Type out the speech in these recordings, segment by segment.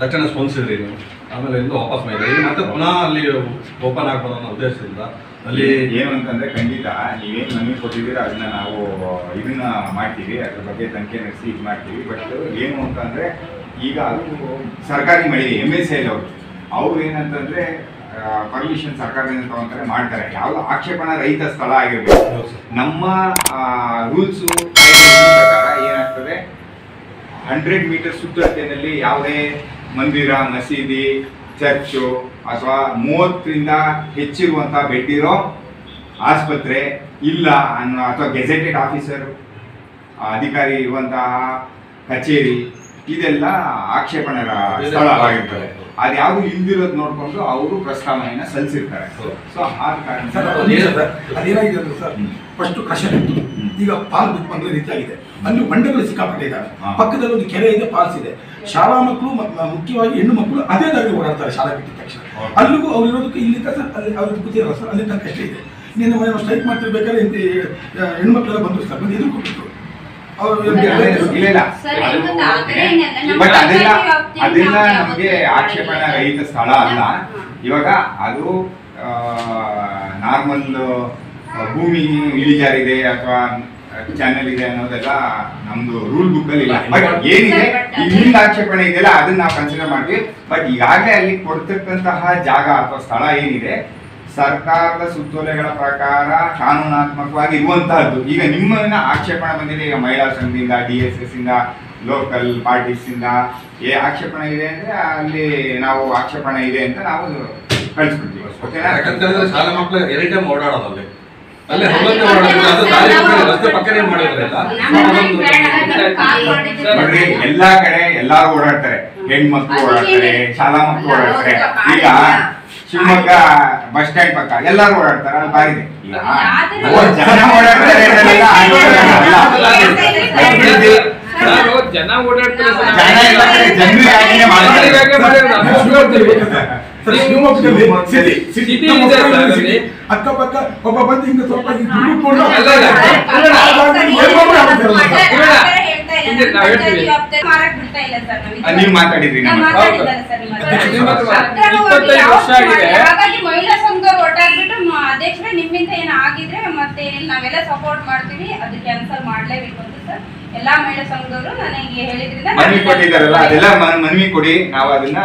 ತಕ್ಷಣ ಸ್ಪಂದಿಸಿದ್ರಿ ನೀವು, ಆಮೇಲೆ ಎಲ್ಲೂ ವಾಪಸ್ ಮಾಡಿದ್ರೆ ಈಗ ಮತ್ತೆ ಪುನಃ ಅಲ್ಲಿ ಓಪನ್ ಆಗ್ಬೋದು ಅನ್ನೋ ಉದ್ದೇಶದಿಂದ ಅಲ್ಲಿ ಏನಂತಂದರೆ ಖಂಡಿತ ನೀವೇನು ನಮಗೆ ಕೊಟ್ಟಿದ್ದೀರಾ ಅದನ್ನ ನಾವು ಇದನ್ನ ಮಾಡ್ತೀವಿ, ಅದ್ರ ಬಗ್ಗೆ ತನಿಖೆ ನಡೆಸಿ ಇದು ಮಾಡ್ತೀವಿ. ಬಟ್ ಏನು ಅಂತಂದರೆ ಈಗ ಅದು ಸರ್ಕಾರಿ ಮಳಿಗೆ MSIL ಅವರು ಏನಂತಂದರೆ ಪರ್ಮಿಷನ್ ಸರ್ಕಾರದಿಂದ ತಗೊಂತಾರೆ ಮಾಡ್ತಾರೆ. ಯಾವುದು ಆಕ್ಷೇಪಣ ರಹಿತ ಸ್ಥಳ ಆಗಿರ್ಬೇಕು. ನಮ್ಮ ರೂಲ್ಸು ಪ್ರಕಾರ ಏನಾಗ್ತದೆ, 100 ಮೀಟರ್ ಸುತ್ತಳತೆಯಲ್ಲಿ ಯಾವುದೇ ಮಂದಿರ, ಮಸೀದಿ, ಚರ್ಚು ಅಥವಾ 30ರಿಂದ ಹೆಚ್ಚಿರುವಂಥ ಬೆಡ್ ಇರೋ ಆಸ್ಪತ್ರೆ ಇಲ್ಲ ಅನ್ನೋ ಅಥವಾ ಗೆಜೆಟೆಡ್ ಆಫೀಸರು ಅಧಿಕಾರಿ ಇರುವಂತಹ ಕಚೇರಿ ಇದೆಲ್ಲ ಆಕ್ಷೇಪಣೆಯ ಸ್ಥಳವಾಗಿರ್ತದೆ. ಅದು ಯಾವುದು ಇಲ್ದಿರೋದು ನೋಡಿಕೊಂಡು ಅವರು ಪ್ರಸ್ತಾವನೆಯನ್ನು ಸಲ್ಲಿಸಿರ್ತಾರೆ. ಸೊ ಆದ ಕಾರಣ ಅದೇನಾಗಿದೆ ಅಂದ್ರೆ ಸರ್, ಫಸ್ಟು ಕಷನ್ ಇತ್ತು, ಈಗ ಪಾಲ್ ಬಿಟ್ಟು ಬಂದ್ರೆ ರೀತಿಯಾಗಿದೆ. ಅಲ್ಲಿ ಬಂಡೆಗಳು ಸಿಕ್ಕಾಪಟ್ಟೆ ಇದ್ದಾರೆ, ಪಕ್ಕದಲ್ಲಿ ಒಂದು ಕೆರೆ ಇದೆ, ಪಾಲ್ಸ್ ಇದೆ. ಶಾಲಾ ಮಕ್ಕಳು ಮುಖ್ಯವಾಗಿ ಹೆಣ್ಣು ಮಕ್ಕಳು ಅದೇ ದಾರಿ ಓಡಾಡ್ತಾರೆ. ಶಾಲೆ ಬಿಟ್ಟಿದ ತಕ್ಷಣ ಅಲ್ಲಿಗೂ ಅವ್ರು ಇರೋದಕ್ಕೆ ಇಲ್ಲಿ ಸರ್ ಅಲ್ಲಿ ಅವ್ರಿಗೆ ಗೊತ್ತಿರಲ್ಲ ಸರ್, ಅಲ್ಲಿ ತನಕ ಕಷ್ಟ ಇದೆ. ನಿನ್ನೆ ಮನೆ ಸ್ಟ್ರೈಕ್ ಮಾಡ್ತಿರ್ಬೇಕಾದ್ರೆ ಹೆಣ್ಮಕ್ಳೆಲ್ಲ ಬಂದರು ಸರ್, ಬಂದು ಎದುರು ಕೊಟ್ಟಿದ್ರು. ಅದೆಲ್ಲ ನಮಗೆ ಆಕ್ಷೇಪಣೆ ರಹಿತ ಸ್ಥಳ ಅಲ್ಲ. ಇವಾಗ ಅದು ನಾರ್ಮಲ್ ಭೂಮಿ ಇಳಿಜಾರಿದೆ ಅಥವಾ ಚಾನೆಲ್ ಇದೆ ಅನ್ನೋದೆಲ್ಲ ನಮ್ದು ರೂಲ್ ಬುಕ್ ಅಲ್ಲಿ ಇಲ್ಲ. ಬಟ್ ಏನಿದೆ ಹಿಂದಿನ ಆಕ್ಷೇಪಣೆ ಇದೆಯಲ್ಲ ಅದನ್ನ ನಾವು ಕನ್ಸಿಡರ್ ಮಾಡ್ತೀವಿ. ಬಟ್ ಈಗಾಗಲೇ ಅಲ್ಲಿ ಕೊಡ್ತಕ್ಕಂತಹ ಜಾಗ ಅಥವಾ ಸ್ಥಳ ಏನಿದೆ ಸರ್ಕಾರದ ಸುತ್ತೋಲೆಗಳ ಪ್ರಕಾರ ಕಾನೂನಾತ್ಮಕವಾಗಿ ಇರುವಂತಹದ್ದು. ಈಗ ನಿಮ್ಮನ್ನ ಆಕ್ಷೇಪಣೆ ಬಂದಿದೆ, ಈಗ ಮಹಿಳಾ ಸಂಘದಿಂದ, DSS ಇಂದ, ಲೋಕಲ್ ಪಾರ್ಟೀಸ್ ಇಂದ ಆಕ್ಷೇಪಣೆ ಇದೆ ಅಂದ್ರೆ ಅಲ್ಲಿ ನಾವು ಆಕ್ಷೇಪಣೆ ಇದೆ ಅಂತ ನಾವು ಕಳಿಸ್ಬಿಡ್ತೀವಿ. ಓಕೆನಾ? ಯಾಕಂತಂದ್ರೆ ಶಾಲಾ ಮಕ್ಕಳು ಎನಿ ಟೈಮ್ ಓಡಾಡೋದಲ್ಲಿ ಅಲ್ಲೇ ನೋಡ್ರಿ, ಎಲ್ಲಾ ಕಡೆ ಎಲ್ಲಾರು ಓಡಾಡ್ತಾರೆ, ಹೆಣ್ಮಕ್ಳು ಓಡಾಡ್ತಾರೆ, ಶಾಲಾ ಮಕ್ಕಳು ಓಡಾಡ್ತಾರೆ. ಈಗ ಶಿವಮೊಗ್ಗ ಬಸ್ ಸ್ಟ್ಯಾಂಡ್ ಪಕ್ಕ ಎಲ್ಲಾರು ಓಡಾಡ್ತಾರೆ, ಅಲ್ಲಿ ಬಾರಿದೆ. ಜನ ಓಡಾಡ್ತಾರೆ, ಅಕ್ಕಪಕ್ಕ ಒಬ್ಬ ಬಂದು ಹಿಂಗೆ ಸ್ವಲ್ಪ ನೀವು ಮಾತಾಡಿದ್ರಿ. ಮಹಿಳಾ ಸಂಘದವ್ರು ಒಟ್ಟಾಗ್ಬಿಟ್ಟು ಅಧ್ಯಕ್ಷರ ನಿಮ್ಮಿಂದ ಏನ ಆಗಿದ್ರೆ ಮತ್ತೆ ನಾವೆಲ್ಲ ಸಪೋರ್ಟ್ ಮಾಡ್ತೀವಿ, ಅದು ಕ್ಯಾನ್ಸಲ್ ಮಾಡ್ಲೇಬೇಕು ಅಂತ ಸರ್ ಎಲ್ಲಾ ಮಹಿಳಾ ಸಂಘದವರು ನನಗೆ ಹೇಳಿದ್ರಿಂದ ಮನವಿ ಕೊಟ್ಟಿದ್ದಾರಲ್ಲ, ಅದೆಲ್ಲ ಮನವಿ ಕೊಡಿ, ನಾವು ಅದನ್ನ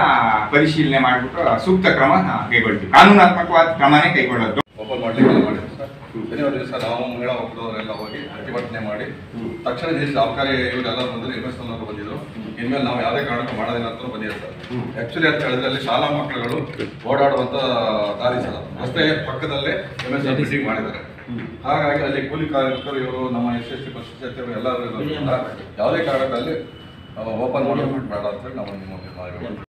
ಪರಿಶೀಲನೆ ಮಾಡ್ಬಿಟ್ಟು ಸೂಕ್ತ ಕ್ರಮ ಕೈಗೊಳ್ತೀವಿ. ಕಾನೂನಾತ್ಮಕವಾದ ಕ್ರಮನೇ ಕೈಗೊಳ್ಳೋದು. ಓಪನ್ ಮಾಡ್ಲಿಕ್ಕೆ ಮಾಡಿದ್ರು ಸರ್, ಧನ್ಯವಾದಗಳು ಸರ್. ನಾವು ಮಹಿಳಾ ಒಕ್ಕೂಟದವರೆಲ್ಲ ಹೋಗಿ ಪ್ರತಿಭಟನೆ ಮಾಡಿ ತಕ್ಷಣ ಸಹಕಾರಿ ಇವರೆಲ್ಲ ಬಂದರು, MSIL ಅವರು ಬಂದಿದ್ರು. ಇನ್ಮೇಲೆ ನಾವು ಯಾವುದೇ ಕಾರಣಕ್ಕೂ ಮಾಡೋದಿಲ್ಲ ಅಂತ ಬಂದಿದೆ ಸರ್. ಆಕ್ಚುಲಿ ಅಂತ ಹೇಳಿದ್ರೆ ಅಲ್ಲಿ ಶಾಲಾ ಮಕ್ಕಳುಗಳು ಓಡಾಡುವಂತ ದಾರಿ ಸರ್, ರಸ್ತೆ ಪಕ್ಕದಲ್ಲೇ MSIL ಬಿಲ್ಡಿಂಗ್ ಮಾಡಿದ್ದಾರೆ. ಹಾಗಾಗಿ ಅಲ್ಲಿ ಕೂಲಿ ಕಾರ್ಮಿಕರು ಇವರು ನಮ್ಮ SC ಪರಿಷತ್ ಎಲ್ಲರೂ ಯಾವುದೇ ಕಾರಣದಲ್ಲಿ ಓಪನ್ ಮಾಡೋದು ಬಿಟ್ಟು ಬೇಡ ಅಂತ ಹೇಳಿ ನಾವು ನಿಮ್ಮ